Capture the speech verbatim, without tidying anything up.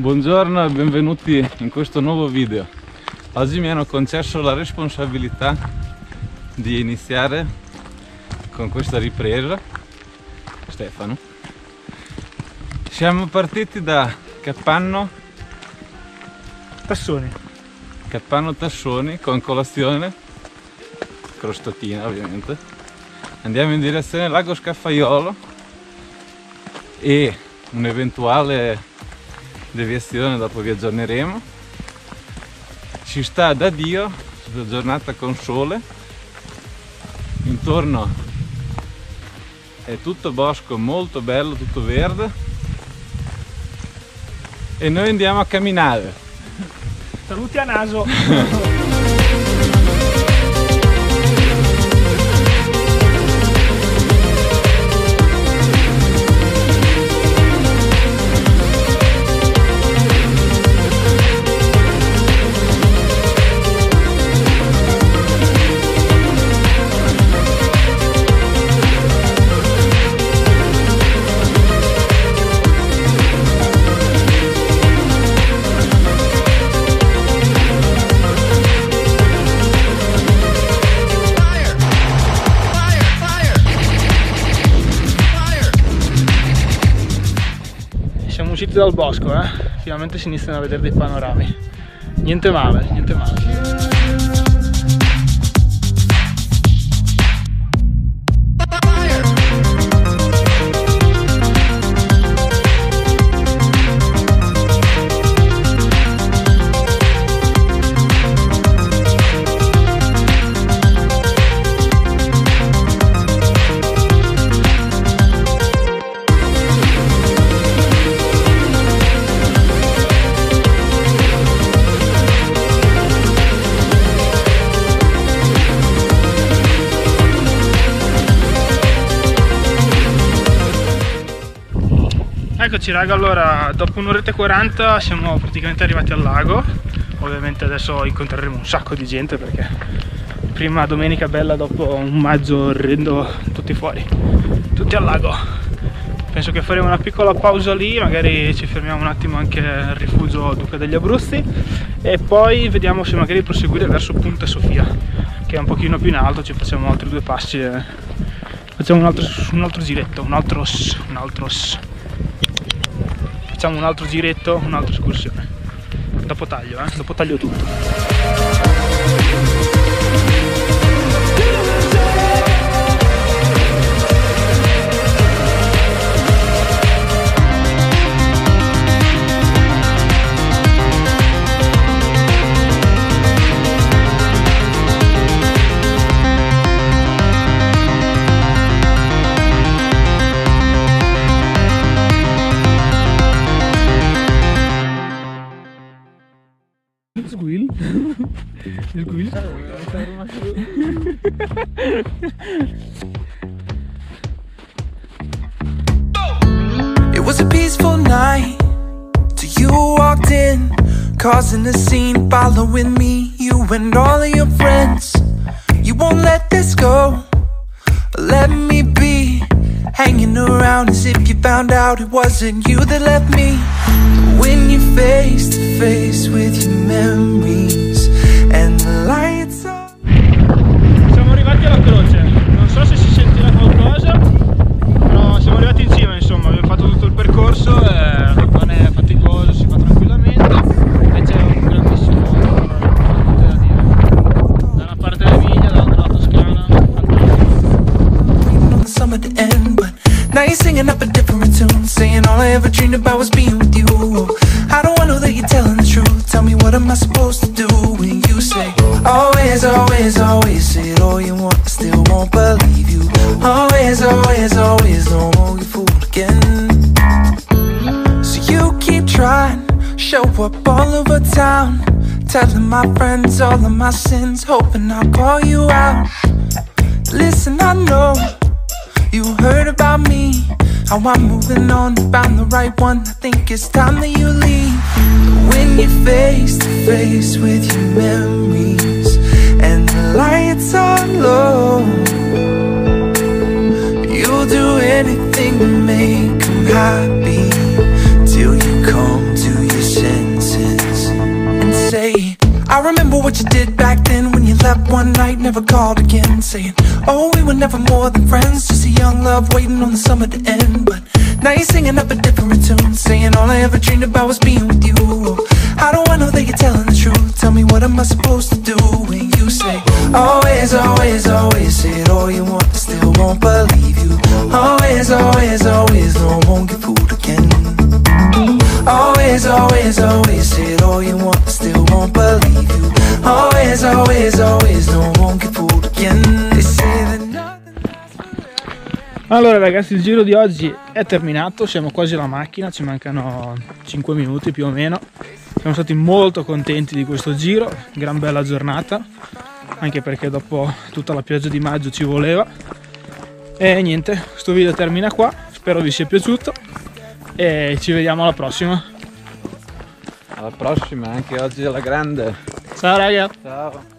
Buongiorno e benvenuti in questo nuovo video. Oggi mi hanno concesso la responsabilità di iniziare con questa ripresa. Stefano, siamo partiti da Capanno Tassoni Capanno Tassoni con colazione, crostatina ovviamente. Andiamo in direzione Lago Scaffaiolo e un'eventuale deviazione dopo vi aggiorneremo. Ci sta da Dio, giornata con sole, intorno è tutto bosco, molto bello, tutto verde, e noi andiamo a camminare. Saluti a naso. Usciti dal bosco, eh? Finalmente si iniziano a vedere dei panorami. Niente male, niente male. Eccoci raga, allora dopo un'oretta e quaranta siamo praticamente arrivati al lago. Ovviamente adesso incontreremo un sacco di gente perché prima domenica bella dopo un maggio orrendo, tutti fuori, tutti al lago. Penso che faremo una piccola pausa lì, magari ci fermiamo un attimo anche al rifugio Duca degli Abruzzi e poi vediamo se magari proseguire verso Punta Sofia, che è un pochino più in alto, ci facciamo altri due passi e facciamo un altro, un altro giretto, un altro un altro Facciamo un altro giretto, un'altra escursione. Dopo taglio, eh? Dopo taglio tutto. It was a peaceful night till you walked in, causing a scene, following me, you and all of your friends. You won't let this go, let me be, hanging around as if you found out it wasn't you that left me. When you're face to face with your memories and the light. Ever dreamed about was being with you. I don't wanna know that you're telling the truth. Tell me what am I supposed to do when you say always, always, always said all you want, I still won't believe you. Always, always, always don't want you fooled again. So you keep trying, show up all over town, telling my friends all of my sins, hoping I'll call you out. Listen, I know you heard about me, how I'm moving on, found the right one, I think it's time that you leave. When you're face to face with your memories and the lights are low, you'll do anything to make them happy till you come to yourself. one night, never called again, saying, oh, we were never more than friends, just a young love waiting on the summer to end. But now you're singing up a different tune, saying all I ever dreamed about was being with you. How do I know that you're telling the truth? Tell me what am I supposed to do when you say, always, always, always said all you want, I still won't believe you. Always, always, always, no, I won't get fooled again. Always, always, always said all you want, I still won't believe you. Always, always, always, no, I won't get fooled again. They say that nothing lasts forever. Allora ragazzi, il giro di oggi è terminato, siamo quasi alla macchina, ci mancano cinque minuti più o meno. Siamo stati molto contenti di questo giro, gran bella giornata, anche perché dopo tutta la pioggia di maggio ci voleva. E niente, questo video termina qua, spero vi sia piaciuto e ci vediamo alla prossima. Alla prossima, anche oggi alla grande. Ciao raga. Ciao.